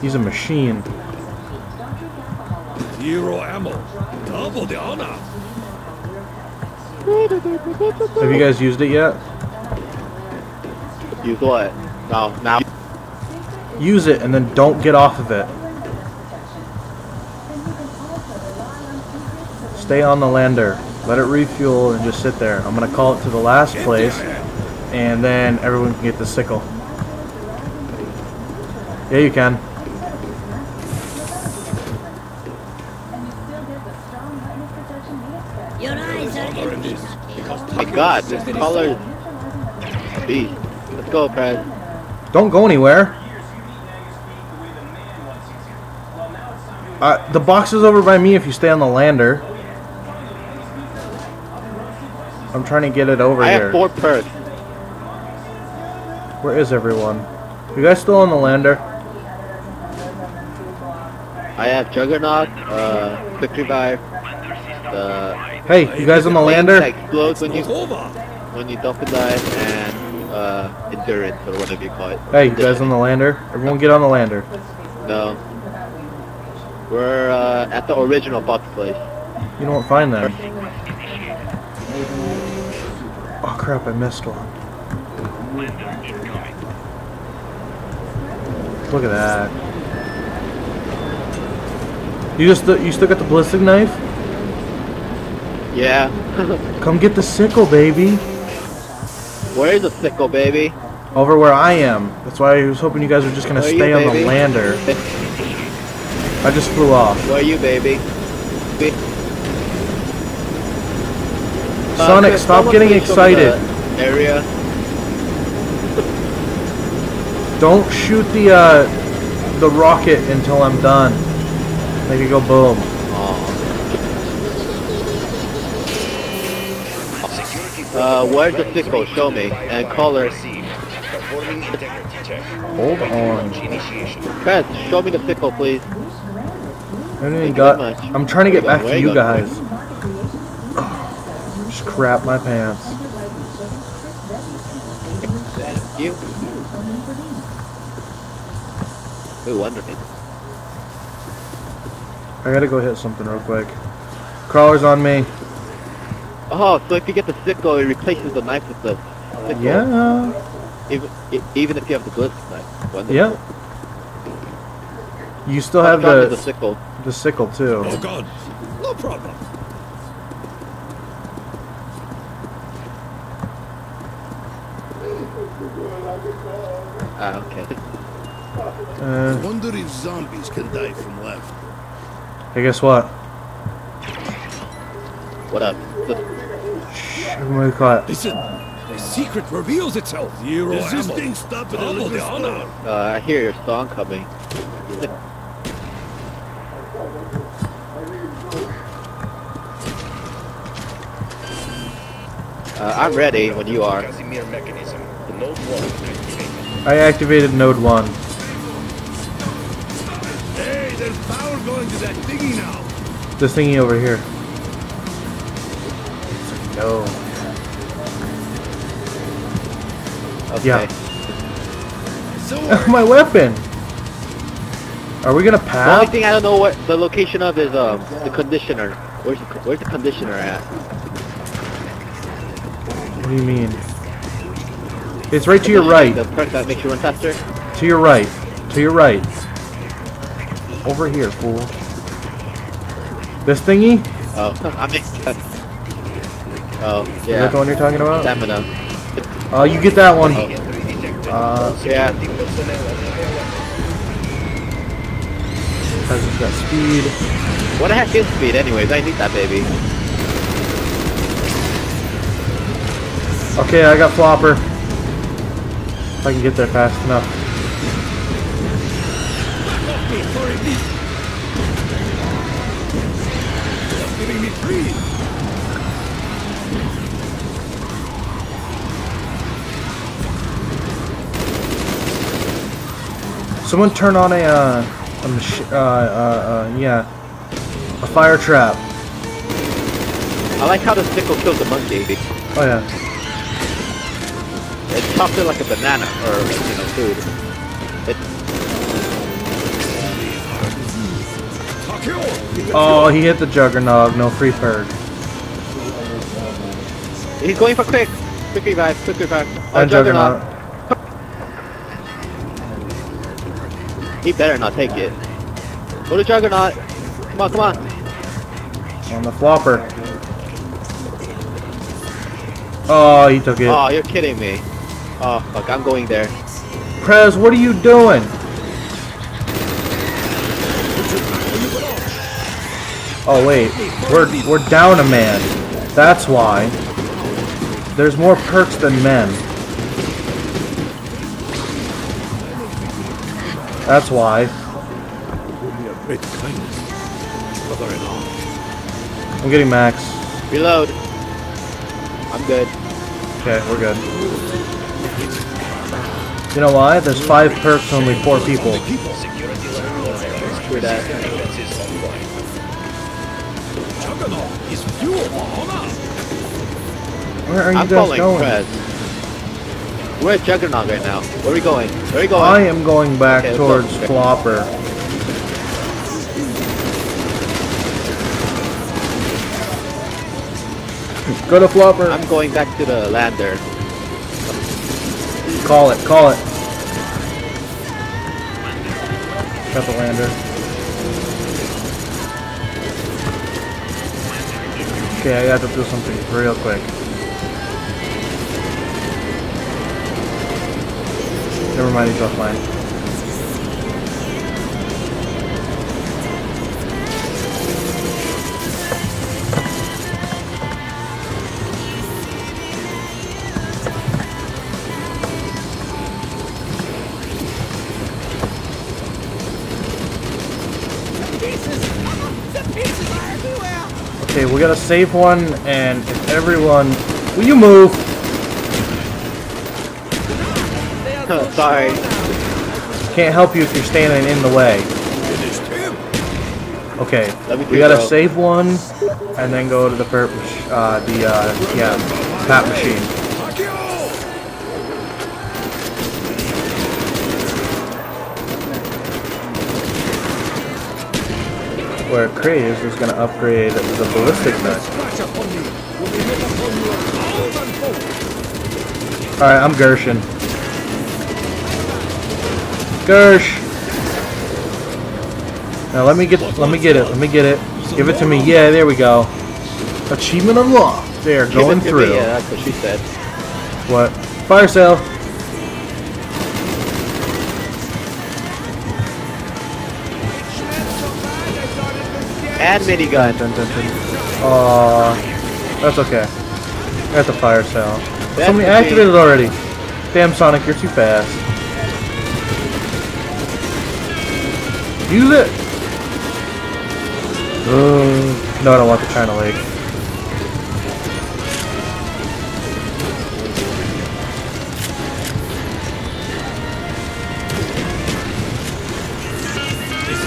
He's a machine. Zero ammo. Double the honor. Have you guys used it yet? Use what? No, now. Use it and then don't get off of it. Stay on the lander. Let it refuel and just sit there. I'm gonna call it to the last place, and then everyone can get the sickle. Yeah, you can. Oh my God, this color. B. Let's go, Brad. Don't go anywhere. The box is over by me if you stay on the lander. I'm trying to get it over here. I have 4 perks. Where is everyone? You guys still on the lander? I have Juggernaut, Quick Revive, Hey, you guys on the lander? Explodes when you dump a dive, and Endurance, or whatever you call it. Hey, you guys on the lander? Everyone get on the lander. No. We're at the original box place. You don't find them. Oh crap, I missed one. Look at that. You still got the ballistic knife? Yeah. Come get the sickle, baby. Where is the sickle, baby? Over where I am. That's why I was hoping you guys were just gonna stay on the lander. I just flew off. Where are you, baby? Sonic, stop getting excited. Area. Don't shoot the rocket until I'm done. Make it go boom. Where's the sickle? Show me. And color. Hold on. Trent, show me the sickle, please. I'm trying to get back to you guys. Just crap my pants. Thank you. Ooh, wonderful. I gotta go hit something real quick. Crawler's on me. Oh, so if you get the sickle, it replaces the knife with the sickle. Yeah. Even if you have the ballistic knife. Wonderful. Yeah. You still have the sickle. The sickle too. Oh God, no problem. Ah, okay. I wonder if zombies can die from left. Hey, guess what? What up? What do call it? Listen, the secret reveals itself. Resisting stop at the honor. I hear your song coming. I'm ready when you are. I activated node 1. Hey, there's power going to that thingy now. This thingy over here. No. Okay. Yeah. My weapon. Are we gonna pass? The only thing I don't know what the location of is the conditioner. Where's the conditioner at? What do you mean? It's right to your right. The perk that makes you run faster? To your right. To your right. Over here, fool. This thingy? Oh, I'm excited. Oh, yeah. Is that the one you're talking about? Stamina. You get that one. Oh. Yeah. Has it got speed? What the heck is speed anyways? I need that baby. Okay, I got Flopper. If I can get there fast enough. Someone turn on a fire trap. I like how the sickle kills the monkey. Oh yeah. It chopped it like a banana, or, you know, food. Oh, he hit the Juggernog. No free perk. He's going for quick. Quick revive. Quick revive. Oh, Juggernaut. He better not take it. Go to Juggernaut. Come on, come on. On the flopper. Oh, he took it. Oh, you're kidding me. Oh, fuck. I'm going there. Prez, what are you doing? Oh wait, we're down a man. That's why. There's more perks than men. That's why. I'm getting max. Reload. I'm good. Okay, we're good. You know why? There's 5 perks, only 4 people. Screw that. Where are you guys going? Prez. We're at Juggernaut right now. Where are we going? Where are we going? I am going back towards Flopper. Go to Flopper. I'm going back to the lander. Call it. Call it. Got the lander. Okay, I have to do something real quick. Never mind, he's offline. Okay, we gotta save one, and if everyone... Will you move? Sorry. Can't help you if you're standing in the way. Okay, we gotta save one, and then go to the pat machine. Where Kraves is going to upgrade the ballistic knife. Alright, I'm Gershon. Gersh! Now let me get it. Give it to me. Yeah, there we go. Achievement unlocked. They're going through. Yeah, that's what she said. What? Fire sale! And minigun. That's okay. At the fire cell. Somebody activated already. Damn Sonic, you're too fast. Use it. No, I don't want the China Lake.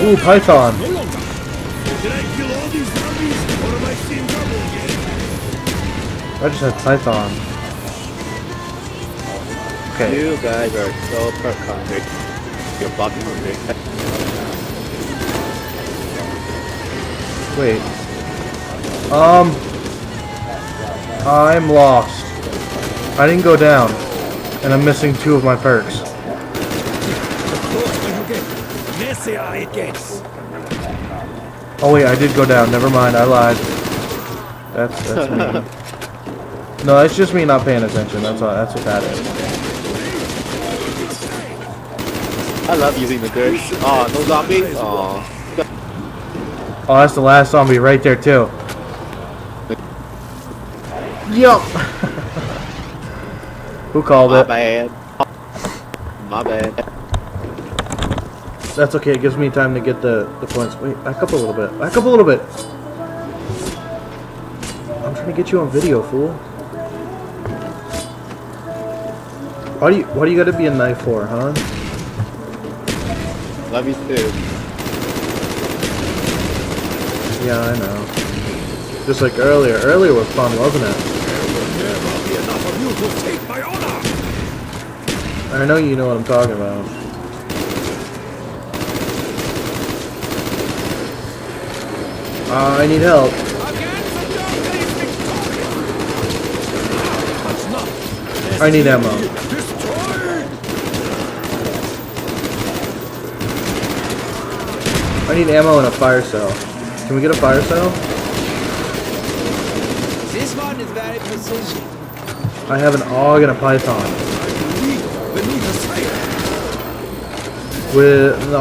Ooh, Python. Did I kill all these zombies, or am I seeing trouble again? I just had Python. Okay. You guys are so perk hungry. You're fucking hungry. Wait. I'm lost. I didn't go down, and I'm missing 2 of my perks. Messiah it gets. Oh wait, I did go down. Never mind, I lied. That's me. No, that's just me not paying attention. That's all. That's what that is. I love using the Gersh. Oh, no zombies. Oh. Oh, that's the last zombie right there too. Yup. Who called it? My bad. That's okay, it gives me time to get the points. Wait, back up a little bit. Back up a little bit! I'm trying to get you on video, fool. Why do you gotta be a knife for, huh? Love you too. Yeah, I know. Just like earlier. Earlier was fun, wasn't it? There will be enough of you who take my honor! I know you know what I'm talking about. I need help. I need ammo. I need ammo and a fire cell. Can we get a fire cell? This one is very precision. I have an AUG and a python. With the